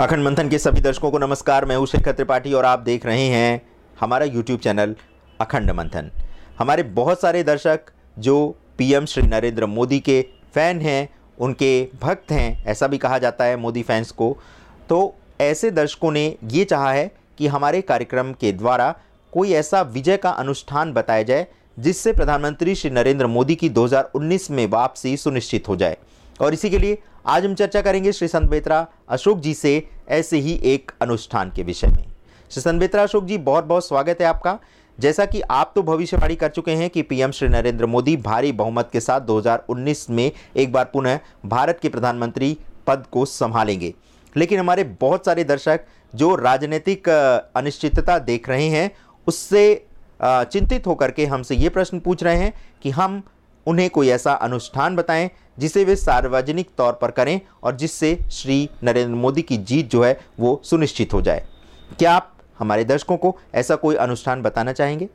अखंड मंथन के सभी दर्शकों को नमस्कार। मैं हूं शेखर त्रिपाठी और आप देख रहे हैं हमारा YouTube चैनल अखंड मंथन। हमारे बहुत सारे दर्शक जो पीएम श्री नरेंद्र मोदी के फ़ैन हैं, उनके भक्त हैं, ऐसा भी कहा जाता है मोदी फैंस को। तो ऐसे दर्शकों ने ये चाहा है कि हमारे कार्यक्रम के द्वारा कोई ऐसा विजय का अनुष्ठान बताया जाए जिससे प्रधानमंत्री श्री नरेंद्र मोदी की 2019 में वापसी सुनिश्चित हो जाए। और इसी के लिए आज हम चर्चा करेंगे श्री संतबेतरा अशोक जी से ऐसे ही एक अनुष्ठान के विषय में। श्री संतबेतरा अशोक जी, बहुत बहुत स्वागत है आपका। जैसा कि आप तो भविष्यवाणी कर चुके हैं कि पीएम श्री नरेंद्र मोदी भारी बहुमत के साथ 2019 में एक बार पुनः भारत के प्रधानमंत्री पद को संभालेंगे, लेकिन हमारे बहुत सारे दर्शक जो राजनीतिक अनिश्चितता देख रहे हैं उससे चिंतित होकर के हमसे ये प्रश्न पूछ रहे हैं कि हम उन्हें कोई ऐसा अनुष्ठान बताएं जिसे वे सार्वजनिक तौर पर करें और जिससे श्री नरेंद्र मोदी की जीत जो है वो सुनिश्चित हो जाए। क्या आप हमारे दर्शकों को ऐसा कोई अनुष्ठान बताना चाहेंगे?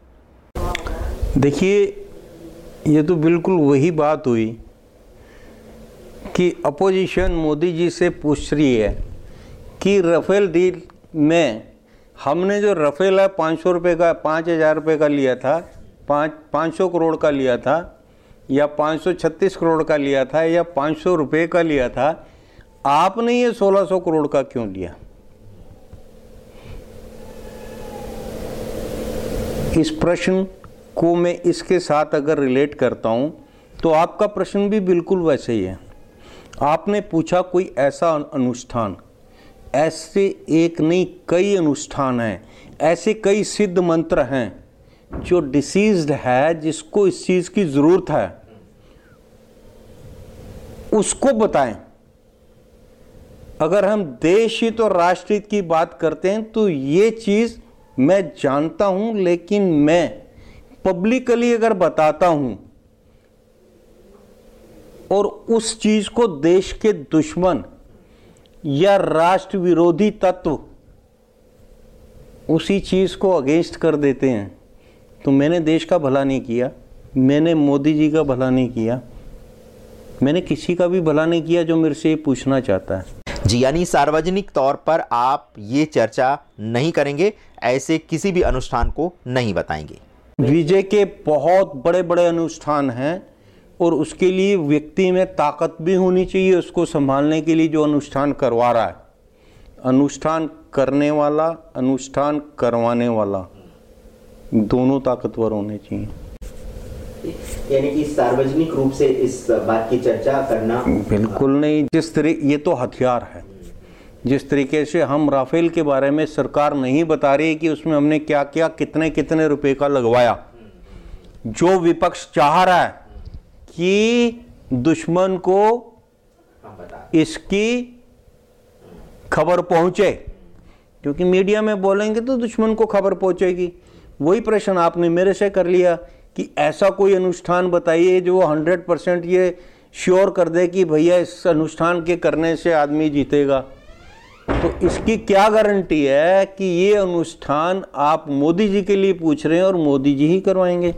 देखिए, ये तो बिल्कुल वही बात हुई कि अपोजिशन मोदी जी से पूछ रही है कि राफेल डील में हमने जो राफेल है 500 रुपये का 5,000 रुपये का लिया था, 500 करोड़ का लिया था या 536 करोड़ का लिया था या 500 रुपये का लिया था, आपने ये 1600 करोड़ का क्यों लिया? इस प्रश्न को मैं इसके साथ अगर रिलेट करता हूं तो आपका प्रश्न भी बिल्कुल वैसे ही है। आपने पूछा कोई ऐसा अनुष्ठान, ऐसे एक नहीं कई अनुष्ठान हैं, ऐसे कई सिद्ध मंत्र हैं जो डिसीज्ड है, जिसको इस चीज की जरूरत है, उसको बताएं। अगर हम देश हित और राष्ट्र हित की बात करते हैं तो ये चीज मैं जानता हूं, लेकिन मैं पब्लिकली अगर बताता हूं और उस चीज को देश के दुश्मन या राष्ट्र विरोधी तत्व उसी चीज को अगेंस्ट कर देते हैं, तो मैंने देश का भला नहीं किया, मैंने मोदी जी का भला नहीं किया, मैंने किसी का भी भला नहीं किया जो मेरे से ये पूछना चाहता है। जी, यानी सार्वजनिक तौर पर आप ये चर्चा नहीं करेंगे, ऐसे किसी भी अनुष्ठान को नहीं बताएंगे। विजय के बहुत बड़े बड़े अनुष्ठान हैं और उसके लिए व्यक्ति में ताकत भी होनी चाहिए उसको संभालने के लिए जो अनुष्ठान करवा रहा है। अनुष्ठान करने वाला, अनुष्ठान करवाने वाला, दोनों ताकतवर होने चाहिए। यानी कि सार्वजनिक रूप से इस बात की चर्चा करना बिल्कुल नहीं। जिस तरीके, ये तो हथियार है, जिस तरीके से हम राफेल के बारे में सरकार नहीं बता रही कि उसमें हमने क्या क्या, कितने कितने रुपए का लगवाया, जो विपक्ष चाह रहा है कि दुश्मन को इसकी खबर पहुंचे, क्योंकि मीडिया में बोलेंगे तो दुश्मन को खबर पहुंचेगी। वही प्रश्न आपने मेरे से कर लिया कि ऐसा कोई अनुष्ठान बताइए जो 100% ये श्योर कर दे कि भैया इस अनुष्ठान के करने से आदमी जीतेगा। तो इसकी क्या गारंटी है कि ये अनुष्ठान आप मोदी जी के लिए पूछ रहे हैं और मोदी जी ही करवाएंगे?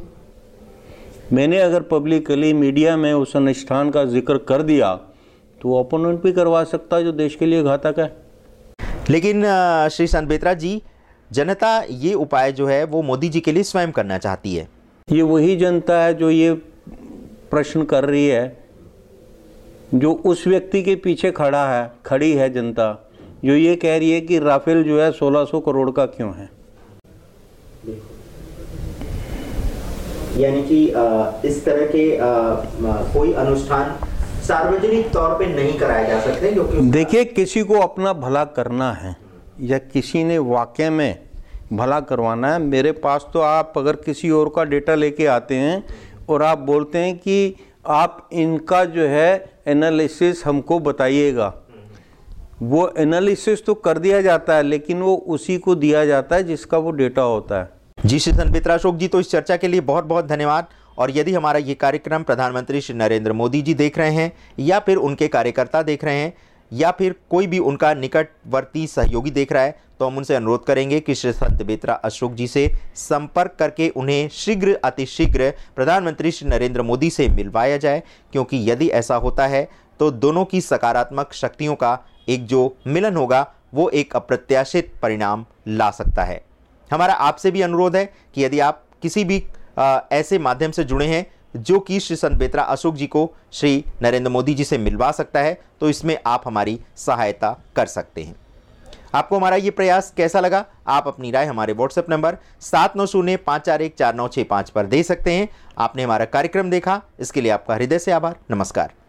मैंने अगर पब्लिकली मीडिया में उस अनुष्ठान का जिक्र कर दिया तो ओपोनेंट भी करवा सकता है जो देश के लिए घातक है। लेकिन श्री संतबेतरा जी, जनता ये उपाय जो है वो मोदी जी के लिए स्वयं करना चाहती है। ये वही जनता है जो ये प्रश्न कर रही है, जो उस व्यक्ति के पीछे खड़ा है, खड़ी है जनता जो ये कह रही है कि राफेल जो है 1600 करोड़ का क्यों है। यानी कि इस तरह के कोई अनुष्ठान सार्वजनिक तौर पे नहीं कराए जा सकते, क्योंकि देखिए किसी को अपना भला करना है या किसी ने वाकई में भला करवाना है। मेरे पास तो आप अगर किसी और का डेटा लेके आते हैं और आप बोलते हैं कि आप इनका जो है एनालिसिस हमको बताइएगा, वो एनालिसिस तो कर दिया जाता है लेकिन वो उसी को दिया जाता है जिसका वो डेटा होता है। जी श्री संतबेतरा अशोक जी, तो इस चर्चा के लिए बहुत बहुत धन्यवाद। और यदि हमारा ये कार्यक्रम प्रधानमंत्री श्री नरेंद्र मोदी जी देख रहे हैं या फिर उनके कार्यकर्ता देख रहे हैं या फिर कोई भी उनका निकटवर्ती सहयोगी देख रहा है, तो हम उनसे अनुरोध करेंगे कि श्री संतबेतरा अशोक जी से संपर्क करके उन्हें शीघ्र अतिशीघ्र प्रधानमंत्री श्री नरेंद्र मोदी से मिलवाया जाए, क्योंकि यदि ऐसा होता है तो दोनों की सकारात्मक शक्तियों का एक जो मिलन होगा वो एक अप्रत्याशित परिणाम ला सकता है। हमारा आपसे भी अनुरोध है कि यदि आप किसी भी ऐसे माध्यम से जुड़े हैं जो कि श्री संतबेतरा अशोक जी को श्री नरेंद्र मोदी जी से मिलवा सकता है, तो इसमें आप हमारी सहायता कर सकते हैं। आपको हमारा ये प्रयास कैसा लगा, आप अपनी राय हमारे व्हाट्सएप नंबर 7905414965 पर दे सकते हैं। आपने हमारा कार्यक्रम देखा, इसके लिए आपका हृदय से आभार। नमस्कार।